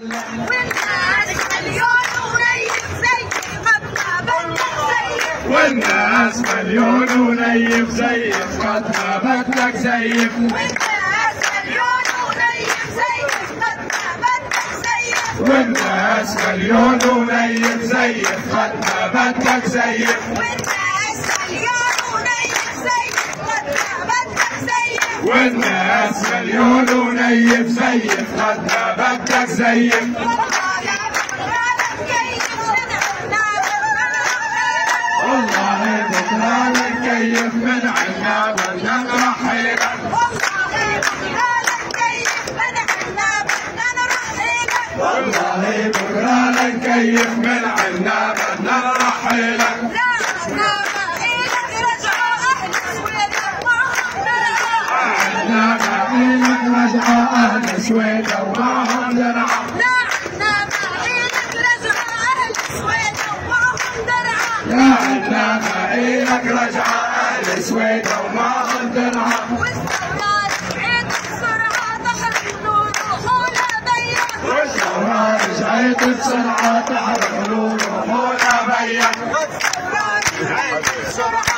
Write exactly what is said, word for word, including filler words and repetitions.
والناس مليون ونيف زيف قد ما بدك زيف والناس مليون ونيف زيف قد ما بدك زيف والناس مليون ونيف زيف قد ما بدك زيف والناس مليون ونيف زيف قد ما بدك زيف والناس مليون ونيف زيف قد ما بدك زيف كيف من عنا بدنا نروح لك والله بقرا لك كيف من عنا بدنا نروح لك رجعوا أهل السويداء ومعهم درعا لك رجعا أهل السويداء ومعهم درعا والثورات رجعت بسرعة تحرق قلوب وحولها بيك والثورات رجعت بسرعة تحرق قلوب وحولها بيك والثورات رجعت بسرعة